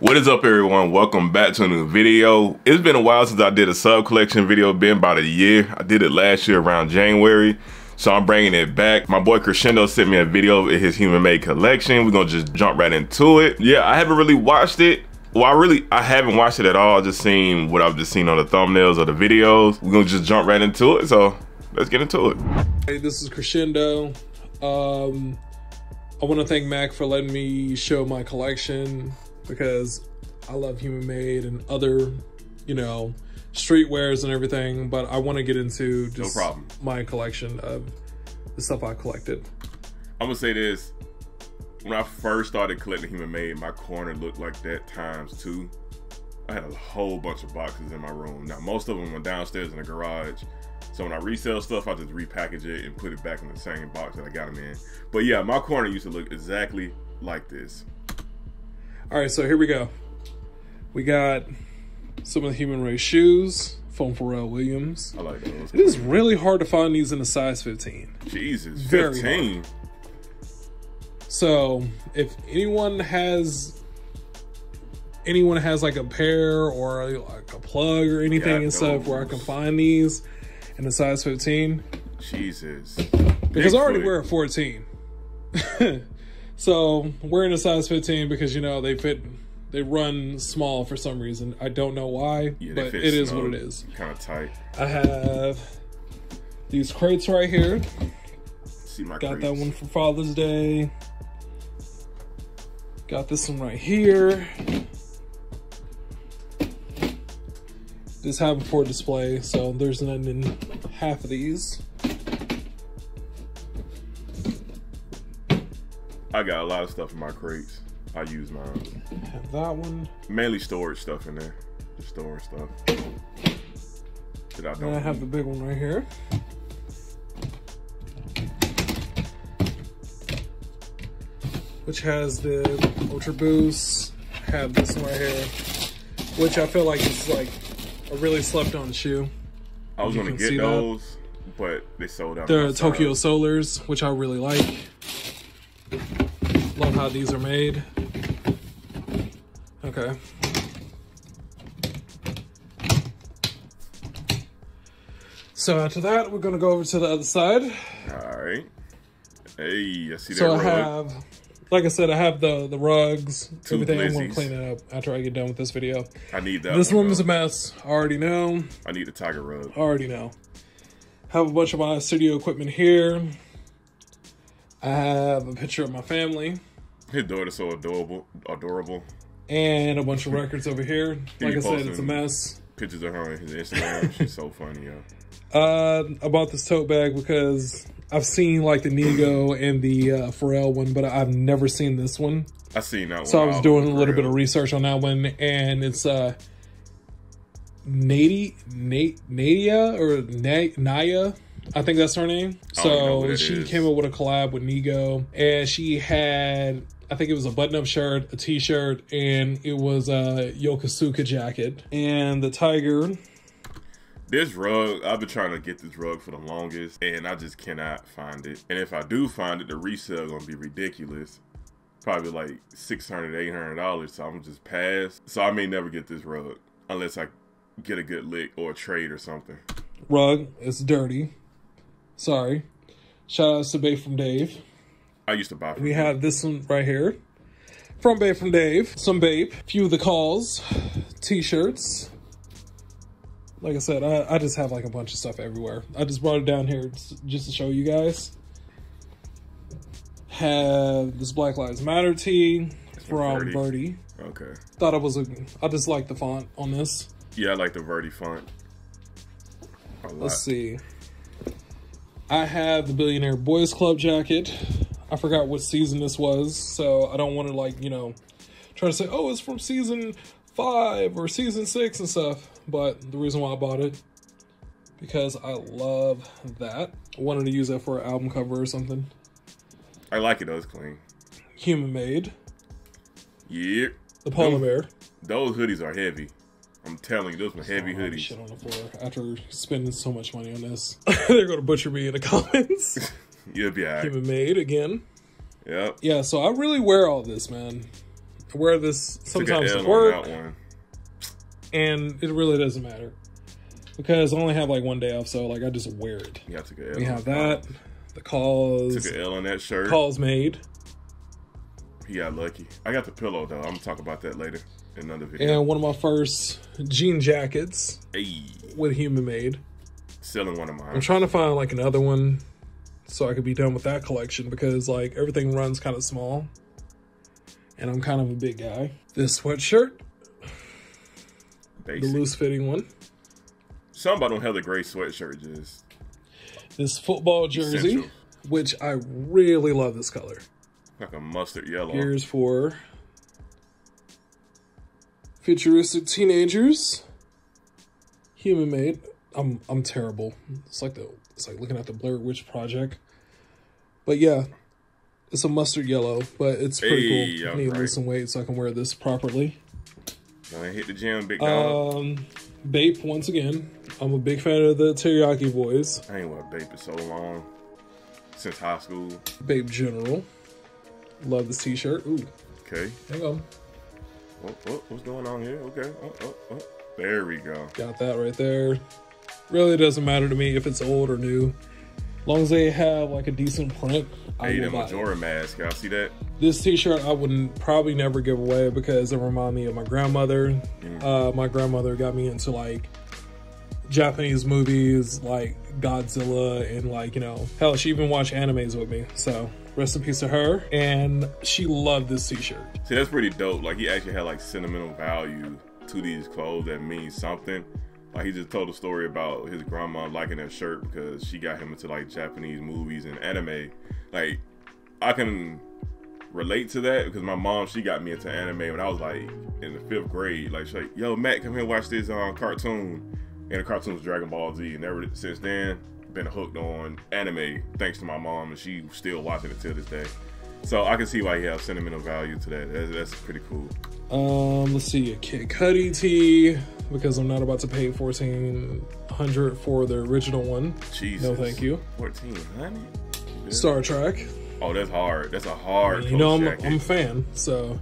What is up, everyone? Welcome back to a new video. It's been a while since I did a sub collection video. Been about a year. I did it last year around January, so I'm bringing it back. My boy Krishindoh sent me a video of his Human Made collection. We're gonna just jump right into it. Yeah, I haven't really watched it. Well, I haven't watched it at all. Just seen what I've just seen on the thumbnails of the videos. We're gonna just jump right into it. So let's get into it. Hey, this is Krishindoh. I want to thank Mac for letting me show my collection because I love Human Made and other, you know, streetwears and everything, but I want to get into just my collection of the stuff I collected. I'm gonna say this: when I first started collecting Human Made, my corner looked like that ×2. I had a whole bunch of boxes in my room. Now most of them are downstairs in the garage. So when I resell stuff, I just repackage it and put it back in the same box that I got them in. But yeah, my corner used to look exactly like this. All right, so here we go. We got some of the Human Made shoes from Pharrell Williams. I like those. It is really hard to find these in a size 15. Jesus, very 15. Hard. So if anyone has like a pair or like a plug or anything and stuff where I can find these, in a size 15. Jesus. Because I already wear a 14. So wearing a size 15 because, you know, they run small for some reason. I don't know why, yeah, but it is what it is. Kind of tight. I have these crates right here. See my crates. Got that one for Father's Day. Got this one right here. Just have them for display, so there's none in half of these. I got a lot of stuff in my crates. I use mine. I have that one. Mainly storage stuff in there. Just storing stuff. And I have the big one right here. Which has the Ultra Boost. I have this one right here. Which I feel like is like I really slept on the shoe. I was gonna get those, but they sold out. They're Tokyo Solars, which I really like. Love how these are made. Okay. So after that, we're gonna go over to the other side. All right. Hey, I see that rug. So I have, like I said, I have the rugs, everything. I'm going to clean it up after I get done with this video. I need that. This room is a mess. I already know. I need a tiger rug. I already know. Have a bunch of my studio equipment here. I have a picture of my family. His daughter's so adorable. And a bunch of records over here. Like I said, it's a mess. Pictures of her on his Instagram. She's so funny, yo. I bought this tote bag because I've seen like the Nigo and the Pharrell one, but I've never seen this one. I seen that one. So I was doing a little bit of research on that one, and it's Nadia or Naya, I think that's her name. So she came up with a collab with Nigo, and she had, I think it was a button-up shirt, a t-shirt, and it was a Yokosuka jacket. And the tiger. This rug, I've been trying to get this rug for the longest, and I just cannot find it. And if I do find it, the resale gonna be ridiculous. Probably like $600, $800, so I'm just pass. So I may never get this rug, unless I get a good lick or a trade or something. Rug, it's dirty. Sorry. Shout outs to Bape from Dave. I used to buy from Dave. We have this one right here. From Bape from Dave. Some Bape. A few of the Kaws t-shirts. Like I said, I just have like a bunch of stuff everywhere. I just brought it down here just to show you guys. Have this Black Lives Matter tee from Verdi. Okay. Thought I was looking. I just like the font on this. Yeah, I like the Verdi font. Let's see. I have the Billionaire Boys Club jacket. I forgot what season this was, so I don't want to like, you know, try to say, oh, it's from season 5 or season 6 and stuff. But the reason why I bought it, because I love that. I wanted to use that for an album cover or something. I like it though, it's clean. Human Made. Yeah. The polar bear. Those hoodies are heavy. I'm telling you, those are heavy hoodies. Shit on the floor after spending so much money on this. They're going to butcher me in the comments. You'll be all right. Human Made again. Yep. Yeah, so I really wear all this, man. I wear this sometimes at work. And it really doesn't matter, because I only have like one day off, so like I just wear it. Yeah, I took an L. We have that. The Kaws. Took an L on that shirt. Kaws made. He got lucky. I got the pillow though. I'm gonna talk about that later in another video. And one of my first jean jackets with Human Made. Selling one of mine. I'm trying to find like another one so I could be done with that collection, because like everything runs kind of small, and I'm kind of a big guy. This sweatshirt. Basic. The loose fitting one. Somebody don't have the gray sweatshirt just. This football jersey, essential. Which I really love this color. Like a mustard yellow. Here's for futuristic teenagers. Human Made. I'm terrible. It's like looking at the Blair Witch Project. But yeah, it's a mustard yellow, but it's pretty cool. I need to lose some weight so I can wear this properly. I hit the gym, big dog. Bape, once again. I'm a big fan of the Teriyaki Boys. I ain't wearing Bape in so long. Since high school. Bape General. Love this t-shirt. Ooh. Okay. Hang on. Oh, oh, what's going on here? Okay. Oh, oh, oh. There we go. Got that right there. Really doesn't matter to me if it's old or new. As long as they have like a decent print, I will buy it. The Majora mask, y'all see that? This t-shirt I would probably never give away because it reminds me of my grandmother. My grandmother got me into like Japanese movies like Godzilla and like, you know, hell, she even watched animes with me. So rest in peace to her. And she loved this t-shirt. See, that's pretty dope. Like he actually had like sentimental value to these clothes that means something. Like he just told a story about his grandma liking that shirt because she got him into like Japanese movies and anime. Like I can relate to that because my mom, she got me into anime when I was like in the 5th grade. Like she's like, yo, Matt, come here and watch this cartoon. And the cartoon was Dragon Ball Z, and ever since then, been hooked on anime thanks to my mom, and she still watching it to this day. So I can see why he has sentimental value to that. That's pretty cool. Let's see, a Kid Cudi tee, because I'm not about to pay $1,400 for the original one. Jesus. No, thank you. $1,400. Star Trek. Oh, that's hard. That's a hard. I mean, you know, I'm a fan. So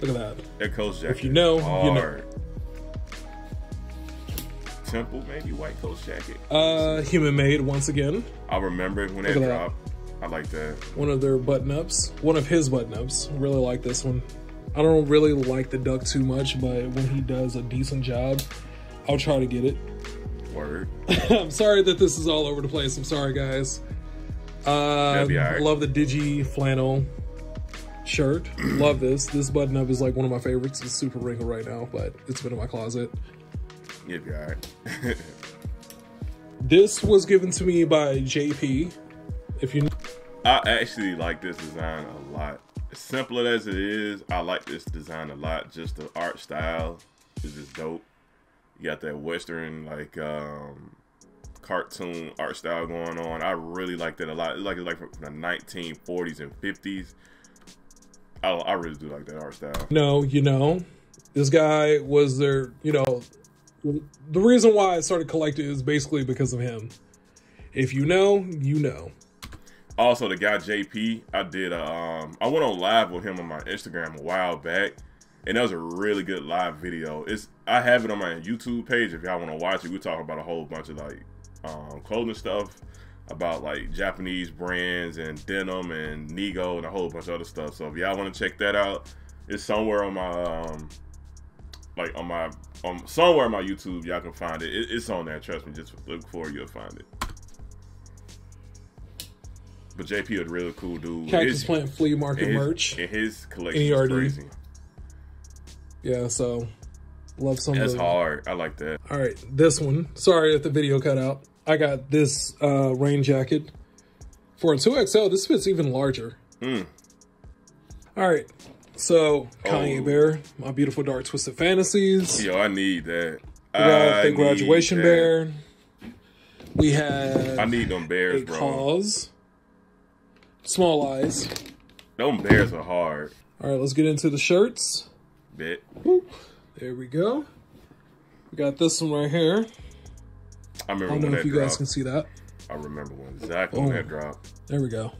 look at that. That Coast jacket. If you know, you know. Temple, maybe white Coast jacket. Human Made once again. I remember when that dropped. I like that. One of their button ups. One of his button ups. Really like this one. I don't really like the duck too much, but when he does a decent job, I'll try to get it. Word. I'm sorry that this is all over the place. I'm sorry, guys. Right. Love the digi flannel shirt. Love this. This button up is like one of my favorites. It's super wrinkled right now, but it's been in my closet. You'll be all right. This was given to me by JP. If you, I actually like this design a lot. As simple as it is, I like this design a lot. Just the art style is just dope. You got that Western like cartoon art style going on. I really like that a lot. It's like from the 1940s and 50s. I really do like that art style. No, you know, this guy was there. You know, the reason why I started collecting is basically because of him. If you know, you know. Also, the guy JP, I did a, I went on live with him on my Instagram a while back, and that was a really good live video. I have it on my YouTube page if y'all want to watch it. We talk about a whole bunch of like clothing stuff, about like Japanese brands and denim and Nigo and a whole bunch of other stuff. So if y'all want to check that out, it's somewhere on my somewhere on my YouTube. Y'all can find it. It's on there. Trust me. Just look for it, you'll find it. But JP is a really cool dude. Cactus Plant Flea Market merch. And his collection is crazy. Yeah, so love some of that. That's hard. I like that. All right, this one. Sorry if the video cut out. I got this rain jacket. For a 2XL, this fits even larger. All right, so Kanye Bear, My Beautiful Dark Twisted Fantasies. Yo, I need that. We got the Graduation Bear. We have... I need them bears, bro. Kaws. Small eyes. Them bears are hard. All right, let's get into the shirts. Bit. Whoop. There we go. We got this one right here. I remember when that dropped. I don't know if you guys can see that. I remember exactly when that dropped. There we go.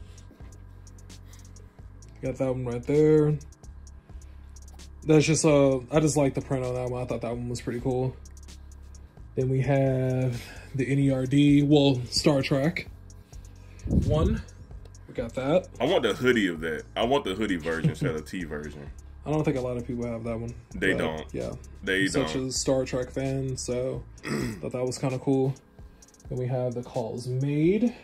Got that one right there. That's just I just like the print on that one. I thought that one was pretty cool. Then we have the N.E.R.D. well, Star Trek one. We got that. I want the hoodie of that. I want the hoodie version instead of T version. I don't think a lot of people have that one. They don't. Yeah. They don't. Such a Star Trek fan, so thought that was kind of cool. Then we have the Human Made.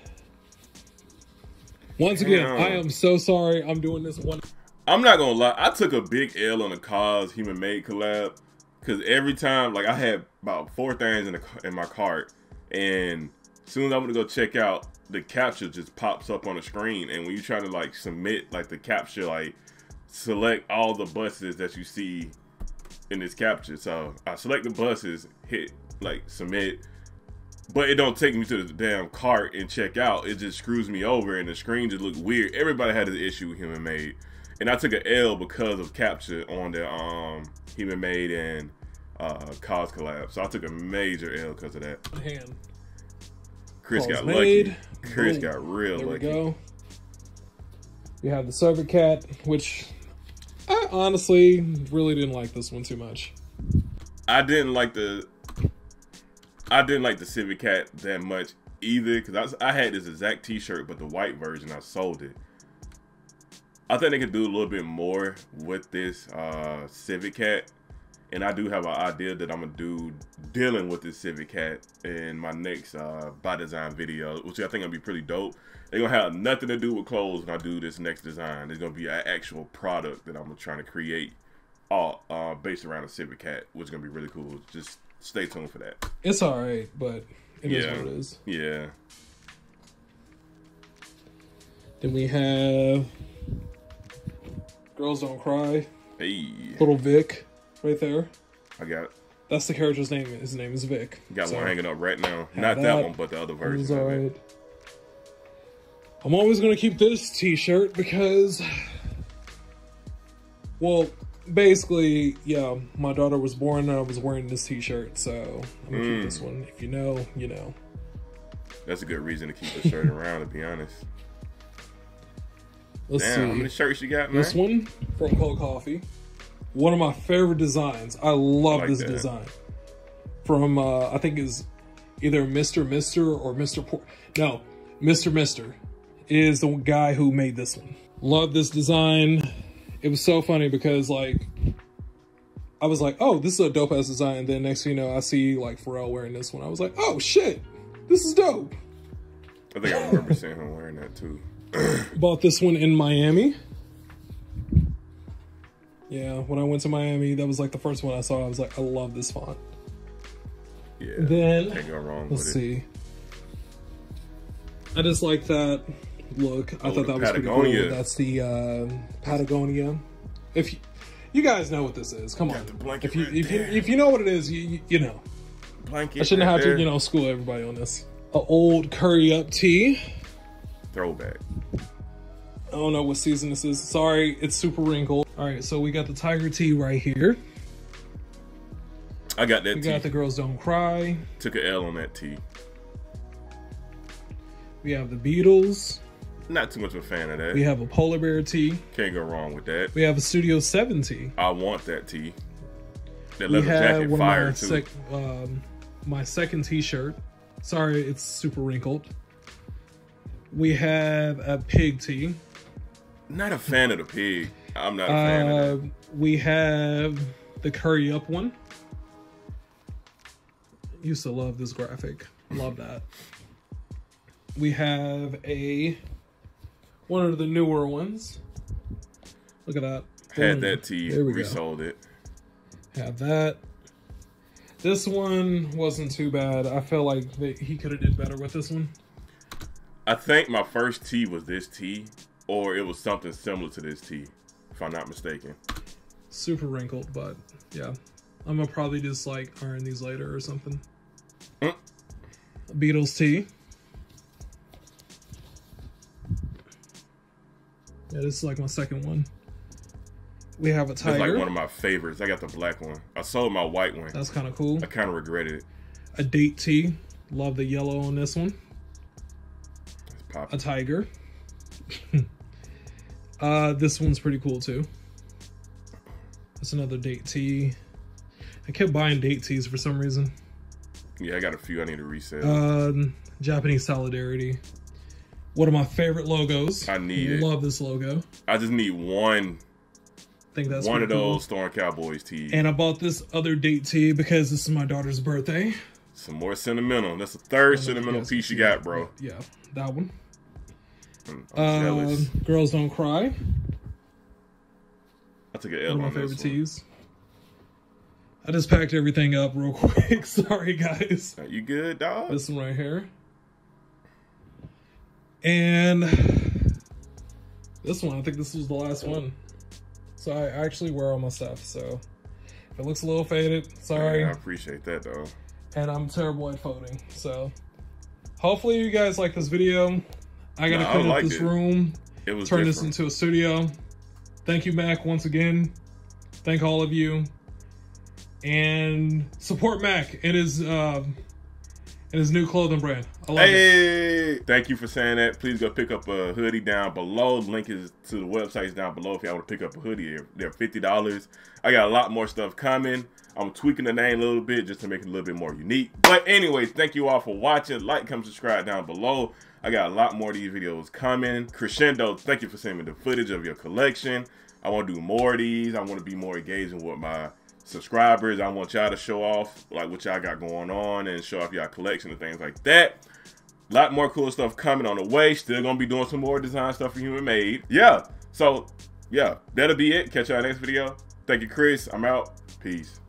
Once again, I am so sorry I'm doing this one. I'm not going to lie. I took a big L on the Kaws Human Made collab because every time, like, I had about 4 things in my cart, and as soon as I went to go check out, the capture just pops up on the screen, and when you try to, like, submit, like, the capture, like, select all the buses that you see in this capture. So I select the buses, hit like submit, but it don't take me to the damn cart and check out. It just screws me over and the screen just looked weird. Everybody had an issue with Human Made, and I took an L because of capture on the Human Made and Kaws collab. So I took a major L because of that. Damn. Chris got lucky. Chris got real lucky. There we go. We have the Server Cat, which I honestly really didn't like this one too much. I didn't like the Civic Cat that much either, because I had this exact t-shirt, but the white version, I sold it. I think they could do a little bit more with this Civic Cat, and I do have an idea that I'm gonna do dealing with this Civic Cat in my next by design video, which I think will be pretty dope. They're gonna have nothing to do with clothes when I do this next design. It's gonna be an actual product that I'm trying to create, all based around a Civic Cat, which is gonna be really cool. Just stay tuned for that. It's all right, but it is what it is. Yeah. Then we have Girls Don't Cry. Hey. Little Vic, right there. I got it. That's the character's name. His name is Vic. Got one hanging up right now. Not that one, but the other version. It's all right. I'm always going to keep this t-shirt because, well, basically, yeah, my daughter was born and I was wearing this t-shirt, so I'm going to keep this one. If you know, you know. That's a good reason to keep the shirt around, to be honest. Let's see. How many shirts you got, man? This one from Cold Coffee. One of my favorite designs. I love like this design. From, I think it's either Mr. Mister or Mr. No, Mr. Mister is the guy who made this one. Love this design. It was so funny because, like, I was like, oh, this is a dope ass design. And then next thing you know, I see like Pharrell wearing this one. I was like, oh shit, this is dope. I think I remember seeing him wearing that too. Bought this one in Miami. Yeah, when I went to Miami, that was like the first one I saw. I was like, I love this font. Yeah, then can't go wrong with it. Let's see. I just like that look. I thought that was pretty cool. That's the Patagonia. If you guys know what this is, come on. If you know what it is, you know. Blanket. I shouldn't have to, you know, school everybody on this. A old curry up tea. Throwback. I don't know what season this is. Sorry, it's super wrinkled. All right, so we got the tiger tea right here. I got that. We got the Girls Don't Cry. Took an L on that tea. We have the Beatles. Not too much of a fan of that. We have a polar bear tee. Can't go wrong with that. We have a Studio 70. I want that tee. That leather jacket, fire too. My second t-shirt. Sorry, it's super wrinkled. We have a pig tee. Not a fan of the pig. I'm not a fan of that. We have the curry up one. Used to love this graphic. Love that. We have one of the newer ones. Look at that. Had that tea. There we go. Resold it. Have that. This one wasn't too bad. I feel like he could have did better with this one. I think my first tea was this tea, or it was something similar to this tea, if I'm not mistaken. Super wrinkled, but yeah. I'm gonna probably just like iron these later or something. Beatles tea. Yeah, this is like my second one. We have a tiger. It's like one of my favorites. I got the black one. I sold my white one. That's kind of cool. I kind of regretted it. A date tee. Love the yellow on this one. It's popping. A tiger. This one's pretty cool too. A That's another date tea. I kept buying date teas for some reason. Yeah, I got a few I need to resell. Japanese Solidarity. One of my favorite logos. I need it. Love this logo. I just need one. I think that's one of those Storm Cowboys teas. And I bought this other date tea because this is my daughter's birthday. Some more sentimental. That's the third sentimental piece you got, bro. Yeah, that one. I'm jealous. Girls Don't Cry. I took an L on my favorite teas. I just packed everything up real quick. Sorry, guys. Are you good, dog? This one right here. And this one, I think this was the last one. So I actually wear all my stuff. So if it looks a little faded, sorry. Man, I appreciate that, though. And I'm terrible at folding. So hopefully you guys like this video. I gotta clean up this room. It was turn this into a studio. Thank you, Mac, once again. Thank all of you. And support Mac and his new clothing brand. I love it. Thank you for saying that. Please go pick up a hoodie down below. Link is to the websites down below if y'all want to pick up a hoodie. They're $50. I got a lot more stuff coming. I'm tweaking the name a little bit just to make it a little bit more unique. But anyway, thank you all for watching. Like, come subscribe down below. I got a lot more of these videos coming. Krishindoh, thank you for sending me the footage of your collection. I want to do more of these. I want to be more engaging with my subscribers. I want y'all to show off like what y'all got going on and show off y'all collection and things like that. A lot more cool stuff coming on the way. Still gonna be doing some more design stuff for Human Made. Yeah, so yeah, that'll be it. Catch y'all next video. Thank you, Chris. I'm out. Peace.